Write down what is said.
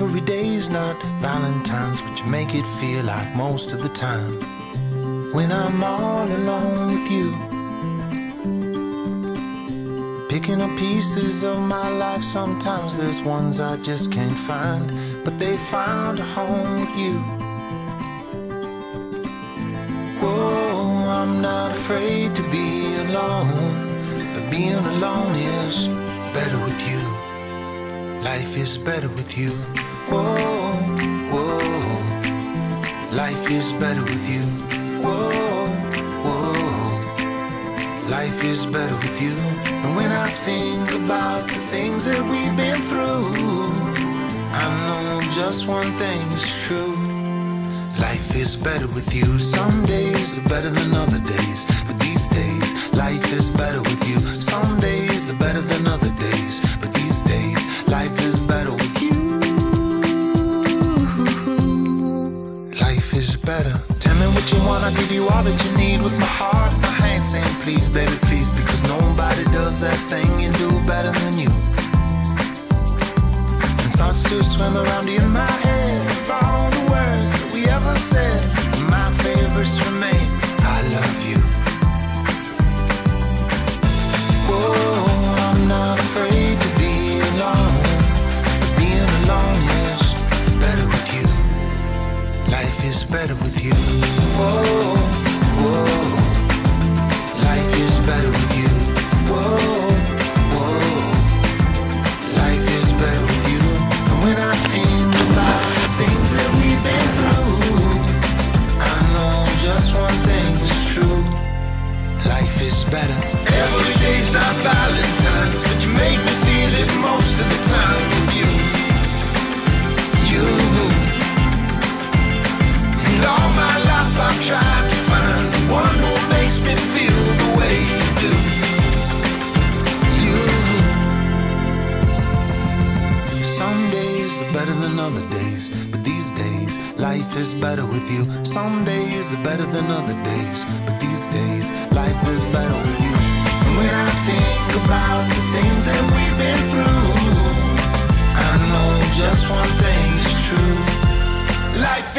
Every day's not Valentine's, but you make it feel like most of the time. When I'm all alone with you, picking up pieces of my life, sometimes there's ones I just can't find, but they found a home with you. Whoa, I'm not afraid to be alone, but being alone is better with you. Life is better with you. Whoa, whoa. Life is better with you. Whoa, whoa. Life is better with you. And when I think about the things that we've been through, I know just one thing is true. Life is better with you. Some days are better than other days, but these days, life is better with you. Some days are better than other days, but these days, life is better with you. Life is better. Tell me what you want, I'll give you all that you need. With my heart, my hand saying please, baby, please. Because nobody does that thing you do better than you. And thoughts to swim around in my head of all the words that we ever said. My favorites remain, I love you. Whoa, I'm not afraid to be alone. Life is better with you. Whoa, whoa. Life is better with you. Whoa, whoa. Life is better with you. And when I think about the things that we've been through, I know just one thing is true. Life is better. Every day's not Valentine's, but you make me feel it most of the time with you. All my life I've tried to find one who makes me feel the way you do. You. Some days are better than other days, but these days life is better with you. Some days are better than other days, but these days life is better with you. And when I think about the things that we've been through, I know just one thing is true. Life